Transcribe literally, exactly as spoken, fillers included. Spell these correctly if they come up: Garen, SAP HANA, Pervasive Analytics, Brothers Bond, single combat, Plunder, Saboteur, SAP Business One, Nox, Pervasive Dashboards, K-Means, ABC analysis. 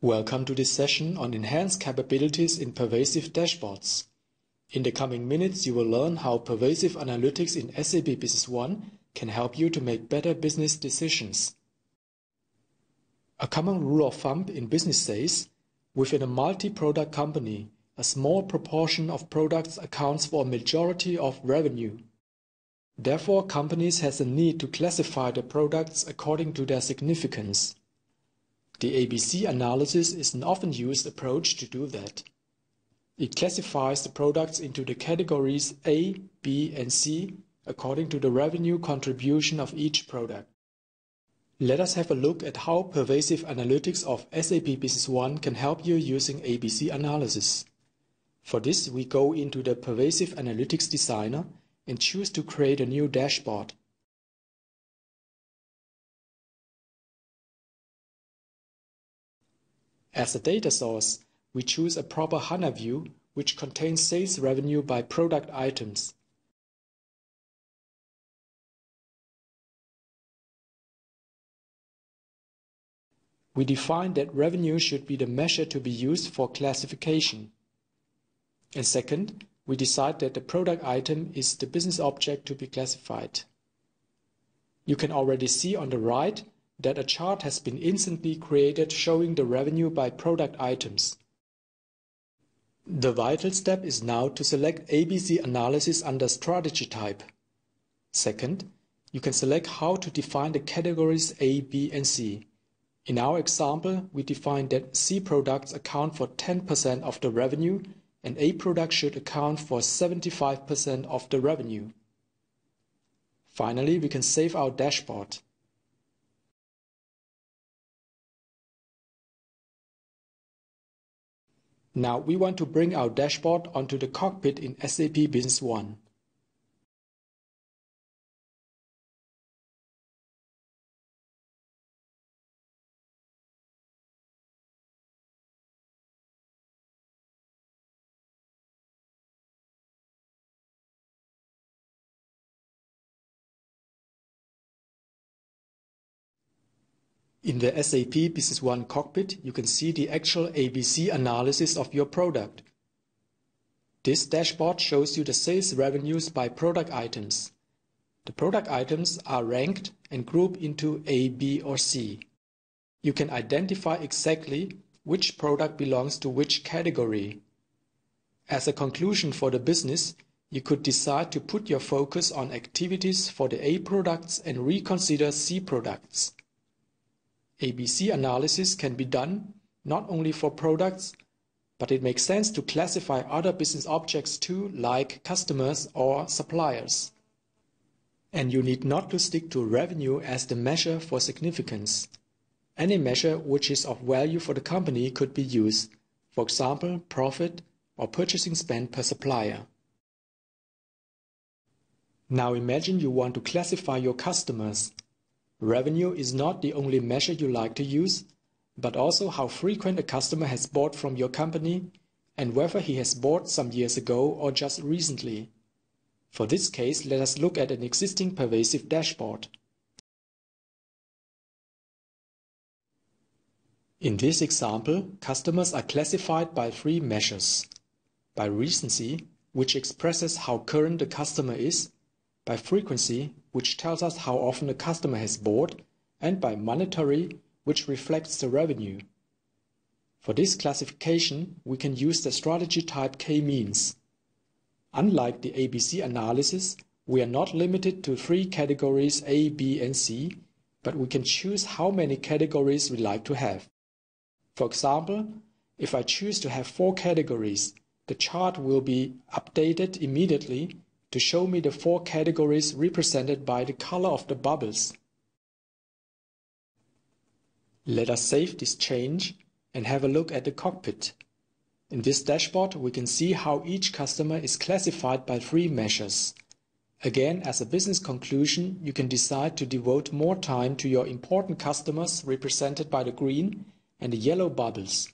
Welcome to this session on enhanced capabilities in Pervasive Dashboards. In the coming minutes, you will learn how Pervasive Analytics in S A P Business One can help you to make better business decisions. A common rule of thumb in business says, within a multi-product company, a small proportion of products accounts for a majority of revenue. Therefore, companies have a need to classify their products according to their significance. The A B C analysis is an often used approach to do that. It classifies the products into the categories A, B, and C according to the revenue contribution of each product. Let us have a look at how Pervasive Analytics of S A P Business One can help you using A B C analysis. For this, we go into the Pervasive Analytics Designer and choose to create a new dashboard. As a data source, we choose a proper HANA view, which contains sales revenue by product items. We define that revenue should be the measure to be used for classification. And second, we decide that the product item is the business object to be classified. You can already see on the right that a chart has been instantly created showing the revenue by product items. The vital step is now to select A B C analysis under strategy type. Second, you can select how to define the categories A, B, and C. In our example, we define that C products account for ten percent of the revenue and A products should account for seventy-five percent of the revenue. Finally, we can save our dashboard. Now we want to bring our dashboard onto the cockpit in S A P Business One. In the S A P Business One cockpit, you can see the actual A B C analysis of your product. This dashboard shows you the sales revenues by product items. The product items are ranked and grouped into A, B, or C. You can identify exactly which product belongs to which category. As a conclusion for the business, you could decide to put your focus on activities for the A products and reconsider C products. A B C analysis can be done not only for products, but it makes sense to classify other business objects too, like customers or suppliers. And you need not to stick to revenue as the measure for significance. Any measure which is of value for the company could be used, for example, profit or purchasing spend per supplier. Now imagine you want to classify your customers. Revenue is not the only measure you like to use, but also how frequent a customer has bought from your company and whether he has bought some years ago or just recently. For this case, let us look at an existing pervasive dashboard. In this example, customers are classified by three measures: by recency, which expresses how current the customer is, by frequency, which tells us how often a customer has bought, and by monetary, which reflects the revenue. For this classification, we can use the strategy type K-Means. Unlike the A B C analysis, we are not limited to three categories A, B, and C, but we can choose how many categories we like to have. For example, if I choose to have four categories, the chart will be updated immediately to show me the four categories represented by the color of the bubbles. Let us save this change and have a look at the cockpit. In this dashboard, we can see how each customer is classified by three measures. Again, as a business conclusion, you can decide to devote more time to your important customers represented by the green and the yellow bubbles.